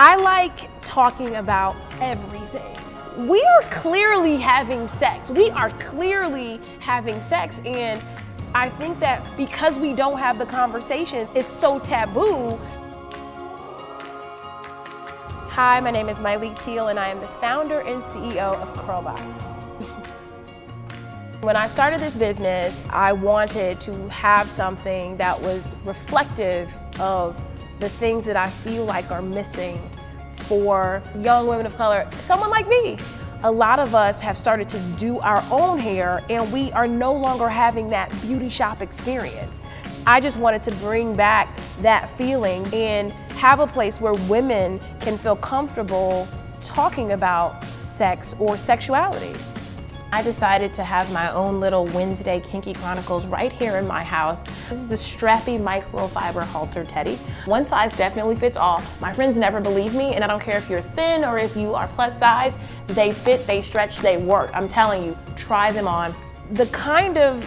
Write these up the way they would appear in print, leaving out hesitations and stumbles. I like talking about everything. We are clearly having sex. We are clearly having sex, and I think that because we don't have the conversations, it's so taboo. Hi, my name is Miley Teal, and I am the founder and CEO of Curlbox. When I started this business, I wanted to have something that was reflective of the things that I feel like are missing for young women of color, someone like me. A lot of us have started to do our own hair, and we are no longer having that beauty shop experience. I just wanted to bring back that feeling and have a place where women can feel comfortable talking about sex or sexuality. I decided to have my own little Wednesday Kinky Chronicles right here in my house. This is the strappy microfiber halter teddy. One size definitely fits all. My friends never believe me, and I don't care if you're thin or if you are plus size. They fit, they stretch, they work. I'm telling you, try them on. The kind of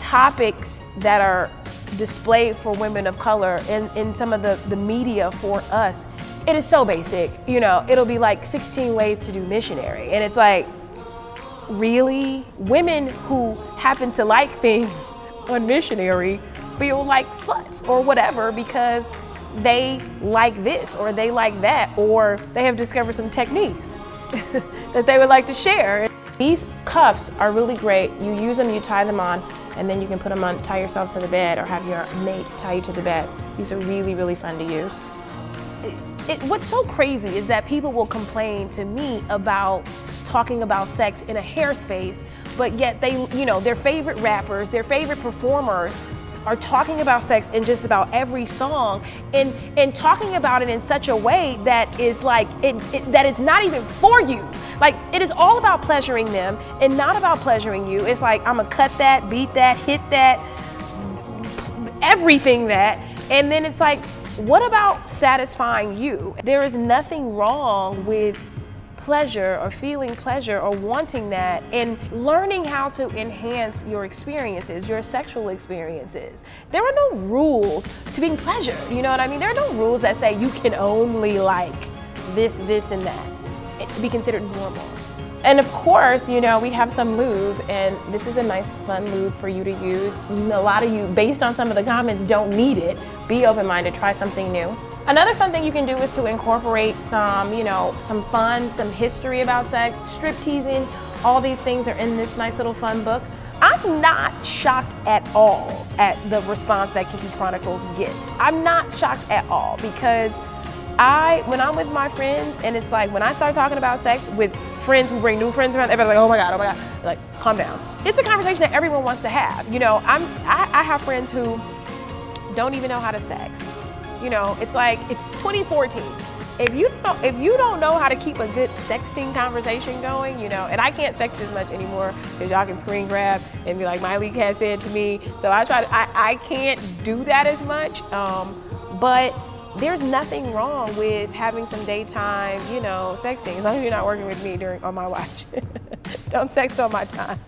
topics that are displayed for women of color in some of the media for us, it is so basic. You know, it'll be like 16 ways to do missionary, and it's like, really? Women who happen to like things on missionary feel like sluts or whatever because they like this or they like that, or they have discovered some techniques that they would like to share. These cuffs are really great. You use them, you tie them on, and then you can put them on, tie yourself to the bed or have your mate tie you to the bed. These are really, really fun to use. What's so crazy is that people will complain to me about talking about sex in a hair space, but yet they, you know, their favorite rappers, their favorite performers are talking about sex in just about every song, and talking about it in such a way that is like, that it's not even for you. Like, it is all about pleasuring them and not about pleasuring you. It's like, I'm gonna cut that, beat that, hit that, everything that, and then it's like, what about satisfying you? There is nothing wrong with pleasure or feeling pleasure or wanting that, and learning how to enhance your experiences, your sexual experiences. There are no rules to being pleasure, you know what I mean? There are no rules that say you can only like this, this, and that to be considered normal. And of course, you know, we have some lube, and this is a nice fun lube for you to use. A lot of you, based on some of the comments, don't need it. Be open-minded, try something new. Another fun thing you can do is to incorporate some, you know, some fun, some history about sex, strip teasing. All these things are in this nice little fun book. I'm not shocked at all at the response that Kinky Chronicles gets. I'm not shocked at all, because when I'm with my friends, and it's like when I start talking about sex with friends who bring new friends around, everybody's like, oh my God, like, calm down. It's a conversation that everyone wants to have. You know, I have friends who don't even know how to sex. You know, it's like, it's 2014. If you don't know how to keep a good sexting conversation going, you know, and I can't sext as much anymore because y'all can screen grab and be like, Miley Cat said to me, so I try to, I can't do that as much, but there's nothing wrong with having some daytime, you know, sexting, as long as you're not working with me during on my watch. Don't sext on my time.